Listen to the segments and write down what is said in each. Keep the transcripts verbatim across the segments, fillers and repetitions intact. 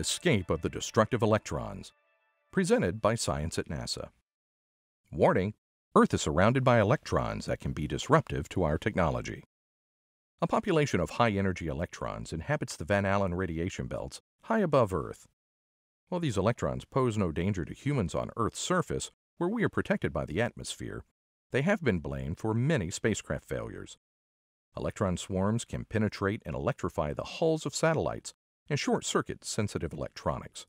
Escape of the Destructive Electrons, presented by Science at NASA. Warning: Earth is surrounded by electrons that can be disruptive to our technology. A population of high-energy electrons inhabits the Van Allen radiation belts high above Earth. While these electrons pose no danger to humans on Earth's surface, where we are protected by the atmosphere, they have been blamed for many spacecraft failures. Electron swarms can penetrate and electrify the hulls of satellites and short-circuit sensitive electronics.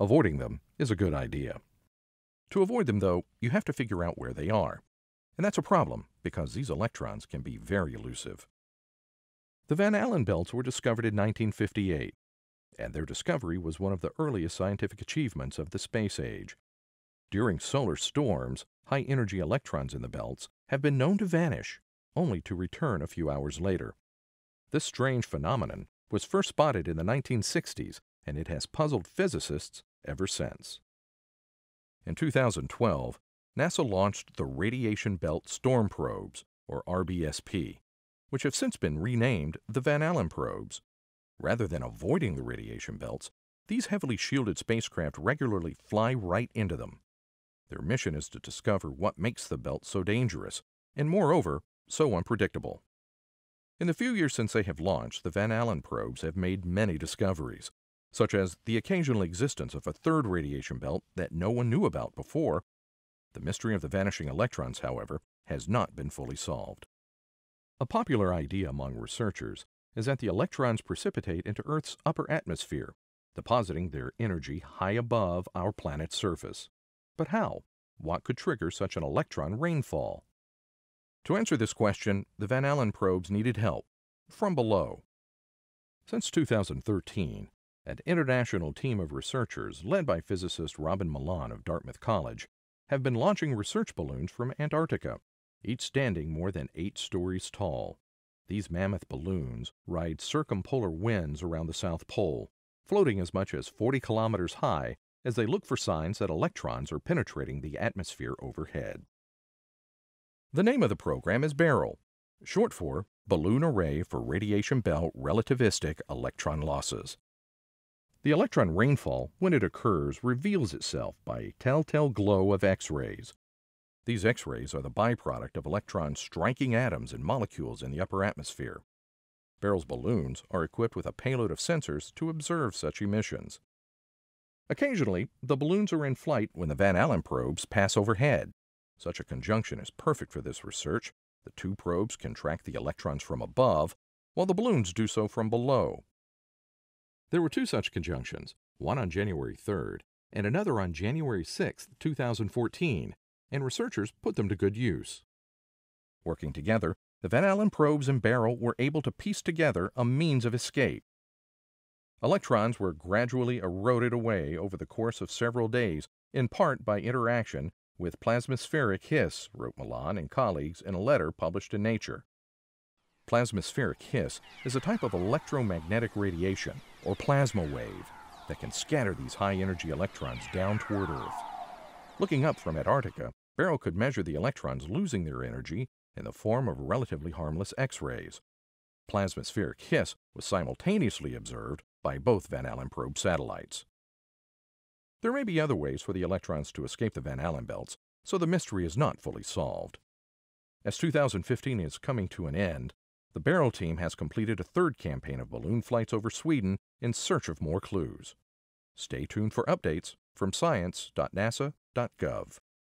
Avoiding them is a good idea. To avoid them, though, you have to figure out where they are. And that's a problem because these electrons can be very elusive. The Van Allen belts were discovered in nineteen fifty-eight, and their discovery was one of the earliest scientific achievements of the space age. During solar storms, high-energy electrons in the belts have been known to vanish, only to return a few hours later. This strange phenomenon was first spotted in the nineteen sixties, and it has puzzled physicists ever since. In two thousand twelve, NASA launched the Radiation Belt Storm Probes, or R B S P, which have since been renamed the Van Allen probes. Rather than avoiding the radiation belts, these heavily shielded spacecraft regularly fly right into them. Their mission is to discover what makes the belt so dangerous, and moreover, so unpredictable. In the few years since they have launched, the Van Allen probes have made many discoveries, such as the occasional existence of a third radiation belt that no one knew about before. The mystery of the vanishing electrons, however, has not been fully solved. A popular idea among researchers is that the electrons precipitate into Earth's upper atmosphere, depositing their energy high above our planet's surface. But how? What could trigger such an electron rainfall? To answer this question, the Van Allen probes needed help from below. Since two thousand thirteen, an international team of researchers led by physicist Robin Milan of Dartmouth College have been launching research balloons from Antarctica, each standing more than eight stories tall. These mammoth balloons ride circumpolar winds around the South Pole, floating as much as forty kilometers high as they look for signs that electrons are penetrating the atmosphere overhead. The name of the program is BARREL, short for Balloon Array for Radiation Belt Relativistic Electron Losses. The electron rainfall, when it occurs, reveals itself by a telltale glow of X-rays. These X-rays are the byproduct of electrons striking atoms and molecules in the upper atmosphere. BARREL's balloons are equipped with a payload of sensors to observe such emissions. Occasionally, the balloons are in flight when the Van Allen probes pass overhead. Such a conjunction is perfect for this research. The two probes can track the electrons from above, while the balloons do so from below. There were two such conjunctions, one on January third and another on January sixth, two thousand fourteen, and researchers put them to good use. Working together, the Van Allen probes and BARREL were able to piece together a means of escape. Electrons were gradually eroded away over the course of several days, in part by interaction with plasmospheric hiss, wrote Milan and colleagues in a letter published in Nature. Plasmospheric hiss is a type of electromagnetic radiation, or plasma wave, that can scatter these high-energy electrons down toward Earth. Looking up from Antarctica, BARREL could measure the electrons losing their energy in the form of relatively harmless X-rays. Plasmospheric hiss was simultaneously observed by both Van Allen probe satellites. There may be other ways for the electrons to escape the Van Allen belts, so the mystery is not fully solved. As two thousand fifteen is coming to an end, the BARREL team has completed a third campaign of balloon flights over Sweden in search of more clues. Stay tuned for updates from science dot nasa dot gov.